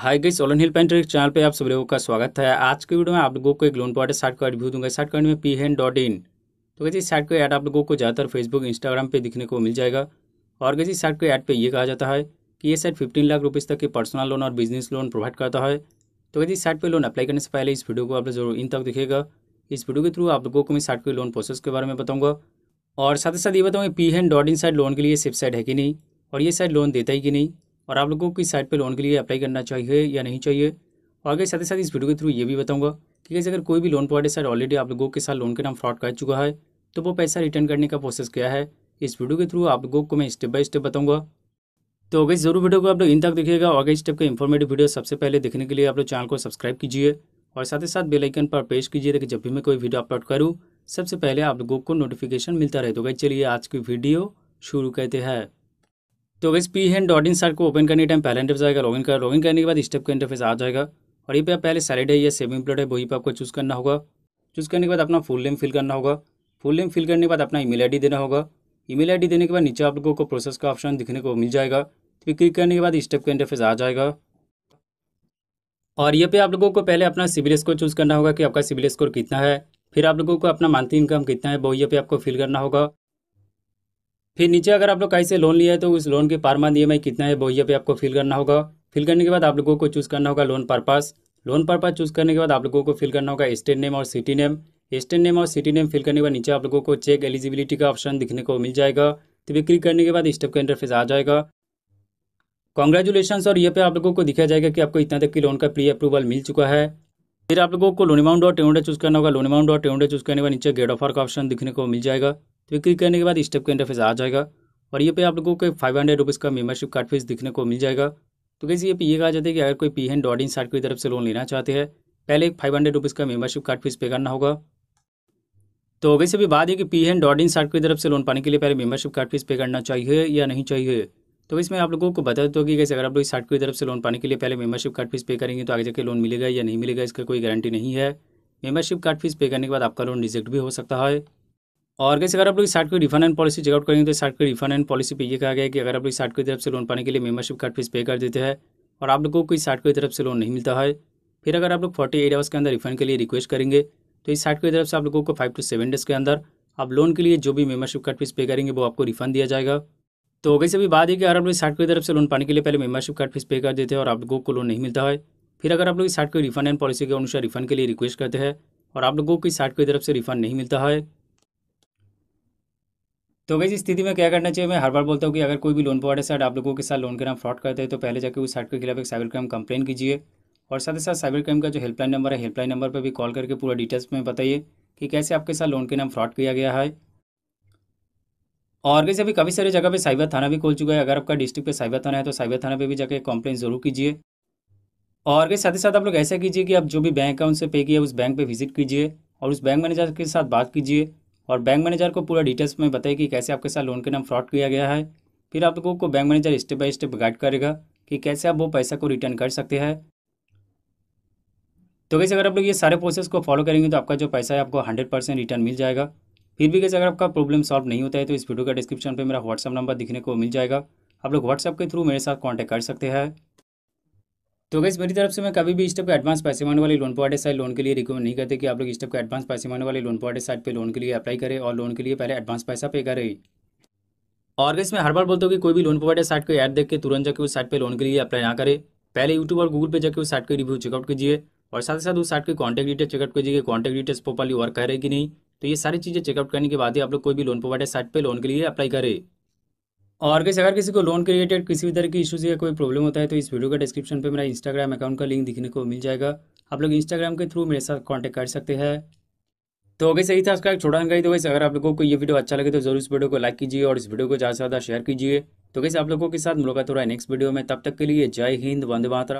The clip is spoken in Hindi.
Hi guys, all in hill painter channel पे आप सब लोगों का स्वागत है। आज के वीडियो में आप लोगों को एक लोन प्रोवाइडर साइट का रिव्यू दूंगा। इस साइट का नाम है Peahen.in। तो गाइस, इस साइट का ऐड आप लोगों को ज़्यादातर फेसबुक इंस्टाग्राम पे दिखने को मिल जाएगा। और गाइस, इस साइट के ऐड पे ये कहा जाता है कि ये साइट 15 लाख रुपीज़ तक के पर्सनल लोन और बिजनेस लोन प्रोवाइड करता है। तो गाइस, इस साइट पर लोन अप्लाई करने से पहले इस वीडियो को आप जरूर इन तक देखिएगा। इस वीडियो के थ्रू आप लोगों को मैं साइट के लोन प्रोसेस के बारे में बताऊँगा और साथ ही साथ ये बताऊँगा Peahen.in साइट लोन के लिए सेफ साइट है कि नहीं, और ये साइट लोन देता है कि नहीं, और आप लोगों को इस साइट पे लोन के लिए अप्लाई करना चाहिए या नहीं चाहिए। और अगर साथ ही साथ इस वीडियो के थ्रू ये भी बताऊंगा कि कैसे अगर कोई भी लोन प्रोवाइडर साइट ऑलरेडी आप लोगों के साथ लोन के नाम फ्रॉड कर चुका है तो वो पैसा रिटर्न करने का प्रोसेस क्या है। इस वीडियो के थ्रू आप लोगों को मैं स्टेप बाय स्टेप बताऊँगा। तो अगर जरूर वीडियो को आप लोग इन तक देखिएगा। और अगर इस टाइप का इंफॉर्मेटिव वीडियो सबसे पहले देखने के लिए आप लोग चैनल को सब्सक्राइब कीजिए और साथ ही साथ बेल आइकन पर प्रेस कीजिए ताकि जब भी मैं कोई वीडियो अपलोड करूँ सबसे पहले आप लोगों को नोटिफिकेशन मिलता रहे। तो गाइस, चलिए आज की वीडियो शुरू करते हैं। तो गाइस, Peahen.in साइट को ओपन करने टाइम पहला इंटरफेस आएगा। लॉगिन करने के बाद इस टाइप का इंटरफेस आ जाएगा और ये पे आप पहले सैलरी है या सेविंग एम्प्लॉयड है वही पे आपको चूज़ करना होगा। चूज़ करने के बाद अपना फुल नेम फिल करना होगा। फुल नेम फिल करने के बाद अपना ईमेल आईडी देना होगा। ईमेल आईडी देने के बाद नीचे आप लोगों को प्रोसेस का ऑप्शन दिखने को मिल जाएगा। तो क्लिक करने के बाद इस टाइप का इंटरफेस आ जाएगा और ये पे आप लोगों को पहले अपना सिबिल स्कोर चूज़ करना होगा कि आपका सिबिल स्कोर कितना है। फिर आप लोगों को अपना मंथली इनकम कितना है वो ये पे आपको फिल करना होगा। फिर नीचे अगर आप लोग कहीं से लोन लिया है तो उस लोन के पर मंथ EMI कितना है वो ये पे आपको फिल करना होगा। फिल करने के बाद आप लोगों को चूज़ करना होगा loan purpose. Loan purpose choose करने के बाद आप लोगों को फिल करना होगा स्टेट नेम और सिटी नेम। स्टेट नेम और सिटी नेम फिल करने के बाद नीचे आप लोगों को चेक एलिजिबिलिटी का ऑप्शन दिखने को मिल जाएगा। तो भी क्लिक करने के बाद इस टाइप का इंटरफेस आ जाएगा। कॉन्ग्रेचुलेशंस, और ये पे आप लोगों को दिखाया जाएगा कि आपको इतना तक की लोन का प्री अप्रूवल मिल चुका है। फिर आप लोगों को लोन अमाउंट और टेंडर चूज़ करना होगा। लोन अमाउंट और टेंडर चूज़ करने के बाद नीचे गेट ऑफर का ऑप्शन दिखने को मिल जाएगा। तो क्लिक करने के बाद इस टाइप का इंटरफेस आ जाएगा और ये पे आप लोगों को 500 रुपीज़ का मेंबरशिप कार्ड फीस दिखने को मिल जाएगा। तो गाइस, ये कहा जाता है कि अगर कोई Peahen.in साइट की तरफ से लोन लेना चाहते हैं पहले एक 500 रुपीज़ का मेंबरशिप कार्ड फीस पे करना होगा। तो गाइस, अभी बात है कि Peahen.in साइट की तरफ से लोन पाने के लिए पहले मेंबरशिप कार्ड फीस पे करना चाहिए या नहीं चाहिए। तो गाइस, मैं आप लोगों को बता देता हूँ कि गाइस, अगर आप लोग इस साइट की तरफ से लोन पाने के लिए पहले मेंबरशिप कार्ड फीस पे करेंगे तो आगे जाकर लोन मिलेगा या नहीं मिलेगा इसका कोई गारंटी नहीं है। मेंबरशिप कार्ड फीस पे करने के बाद आपका लोन रिजेक्ट भी हो सकता है। और कैसे अगर आप लोग इस साइट की रिफंड एंड पॉलिसी चेकआउट करेंगे तो साइट की रिफंड एंड पॉलिसी पे ये कहा गया है कि अगर आप लोग इस साइट की तरफ से लोन पाने के लिए मेंबरशिप कार्ड फीस पे कर देते हैं और आप लोगों को इस साइट की तरफ से लोन नहीं मिलता है, फिर अगर आप लोग 48 आवर्स के अंदर रिफंड के लिए रिक्वेस्ट करेंगे तो इस साइट की तरफ से आप लोगों को 5 से 7 डेज के अंदर आप लोन के लिए जो भी मेंबरशिप कार्ड फीस पे करेंगे वो आपको रिफंड दिया जाएगा। तो वैसे अभी बात है कि अगर आप लोग इस साइट की तरफ से लोन पाने के लिए पहले मेंबरशिप कार्ड फीस पे कर देते हैं और आप लोगों को लोन नहीं मिलता है, फिर अगर आप लोग इस साइट को रिफंड एंड पॉलिसी के अनुसार रिफंड के लिए रिक्वेस्ट करते हैं और आप लोगों को इस साइट की तरफ से रिफंड नहीं मिलता है, तो वैसे इस स्थिति में क्या करना चाहिए। मैं हर बार बोलता हूँ कि अगर कोई भी लोन प्रोवाइडर साइट आप लोगों के साथ लोन के नाम फ्रॉड करते हैं तो पहले जाकर उस साइट के खिलाफ एक साइबर क्राइम कंप्लेन कीजिए। और साथ ही साथ साइबर क्राइम का जो हेल्पलाइन नंबर है, हेल्पलाइन नंबर पर भी कॉल करके पूरा डिटेल्स में बताइए कि कैसे आपके साथ लोन के नाम फ्रॉड किया गया है। और वैसे अभी काफ़ी सारी जगह पर साइबर थाना भी खोल चुका है। अगर आपका डिस्ट्रिक्ट पर साइबर थाना है तो साइबर थाना पर भी जाकर कंप्लेन जरूर कीजिए। और साथ ही साथ आप लोग ऐसा कीजिए कि आप जो भी बैंक अकाउंट से पे किया उस बैंक पर विजिट कीजिए और उस बैंक मैनेजर के साथ बात कीजिए और बैंक मैनेजर को पूरा डिटेल्स में बताइए कि कैसे आपके साथ लोन के नाम फ्रॉड किया गया है। फिर आप लोगों को bank manager step by step guide करेगा कि कैसे आप वो पैसा को रिटर्न कर सकते हैं। तो कैसे अगर आप लोग ये सारे प्रोसेस को फॉलो करेंगे तो आपका जो पैसा है आपको 100% रिटर्न मिल जाएगा। फिर भी कैसे अगर आपका प्रॉब्लम सॉल्व नहीं होता है तो इस वीडियो का डिस्क्रिप्शन पर मेरा व्हाट्सअप नंबर दिखने को मिल जाएगा। आप लोग व्हाट्सअप के थ्रू मेरे साथ कॉन्टैक्ट कर सकते हैं। तो गाइस, मेरी तरफ से मैं कभी भी इस टाइप के एडवांस पैसे मांगने वाले लोन प्रोवाइडर साइट लोन के लिए रिकमेंड नहीं करते कि आप लोग इस टाइप के एडवांस पैसे मांगने वाले लोन प्रोवाइडर साइट पे लोन के लिए अप्लाई करें और लोन के लिए पहले एडवांस पैसा पे करें। और गाइस, मैं हर बार बोलता हूँ कि कोई भी लोन प्रोवाइडर साइट को ऐड देख के तुरंत जाकर उस साइट पर लोन के लिए अप्लाई ना करें। पहले यूट्यूब और गूगल पर जाकर उस साइट के रिव्यू चेकआउट कीजिए और साथ ही साथ उस साइट के कॉन्टैक्ट डिटेल चेकआउट कीजिए, कॉन्टैक्ट डिटेल्स प्रॉपर्ली वर्क कर रहे हैं कि नहीं। तो ये सारी चीज़ें चेकआउट करने के बाद ही आप लोग कोई भी लोन प्रोवाइडर साइट पर लोन के लिए अप्लाई करें। और गाइस, अगर किसी को लोन के रिलेटेड किसी भी तरह की इश्यूज़ या कोई प्रॉब्लम होता है तो इस वीडियो का डिस्क्रिप्शन पे मेरा इंस्टाग्राम अकाउंट का लिंक दिखने को मिल जाएगा। आप लोग इंस्टाग्राम के थ्रू मेरे साथ कांटेक्ट कर सकते हैं। तो गाइस, यही था उसका एक छोटा जानकारी। तो गाइस, अगर आप लोगों को ये वीडियो अच्छा लगे तो जरूर इस वीडियो को लाइक कीजिए और इस वीडियो को ज़्यादा से ज़्यादा शेयर कीजिए। तो गाइस, आप लोगों के साथ मुलाकात हो रहा है नेक्स्ट वीडियो में। तब तक के लिए जय हिंद, वंदे मातरम।